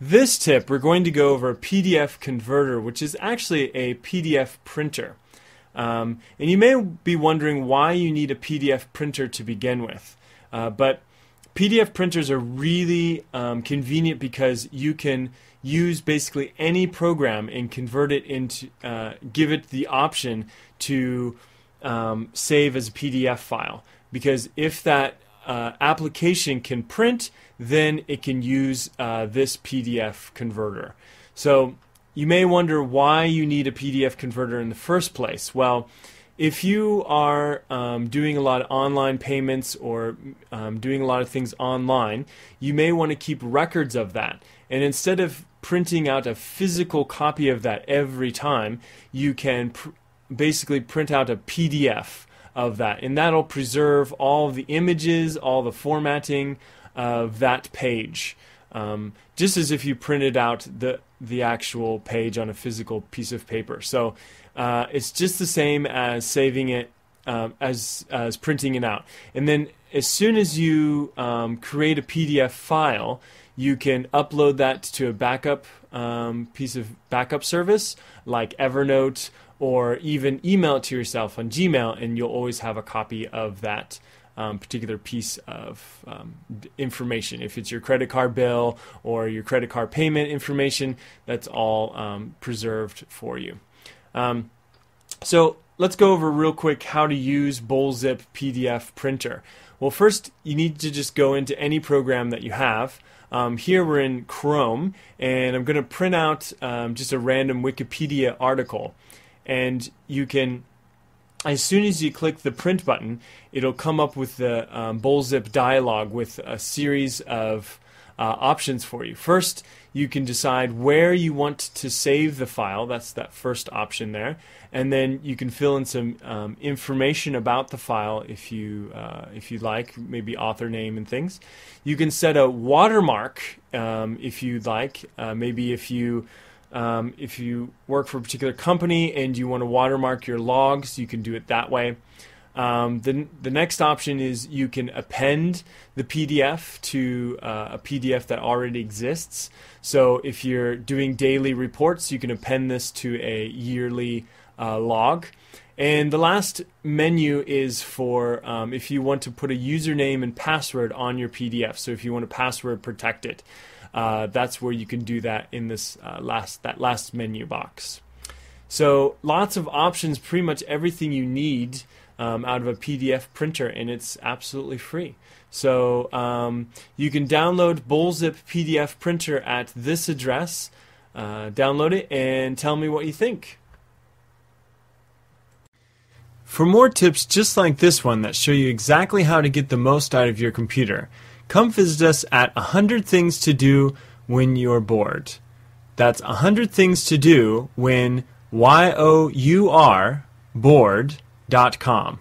This tip, we're going to go over a PDF converter, which is actually a PDF printer. And you may be wondering why you need a PDF printer to begin with. But PDF printers are really convenient because you can use basically any program and convert it into, give it the option to save as a PDF file. Because if that application can print, then it can use this PDF converter. So you may wonder why you need a PDF converter in the first place. Well, if you are doing a lot of online payments or doing a lot of things online, you may want to keep records of that. And instead of printing out a physical copy of that every time, you can basically print out a PDF of that, and that'll preserve all the images, all the formatting of that page, just as if you printed out the actual page on a physical piece of paper. So it's just the same as saving it, as printing it out. And then as soon as you create a PDF file, you can upload that to a backup piece of backup service like Evernote, or even email it to yourself on Gmail, and you'll always have a copy of that particular piece of information. If it's your credit card bill or your credit card payment information, that's all preserved for you. So let's go over real quick how to use BullZip PDF printer. Well, first you need to just go into any program that you have. Here we're in Chrome, and I'm going to print out just a random Wikipedia article. And you can, as soon as you click the print button, it'll come up with the BullZip dialog with a series of options for you. First, you can decide where you want to save the file. That's that first option there. And then you can fill in some information about the file if you like, maybe author name and things. You can set a watermark if you'd like. Maybe if you work for a particular company and you want to watermark your logs, you can do it that way. The next option is you can append the PDF to a PDF that already exists. So if you're doing daily reports, you can append this to a yearly log. And the last menu is for if you want to put a username and password on your PDF. So if you want to password protect it, that's where you can do that in this last menu box. So lots of options, pretty much everything you need out of a PDF printer, and it's absolutely free. So you can download BullZip PDF printer at this address. Download it and tell me what you think. For more tips just like this one that show you exactly how to get the most out of your computer, come visit us at 100 Things to Do When You're Bored. That's 100 Things to Do When You're Bored.com.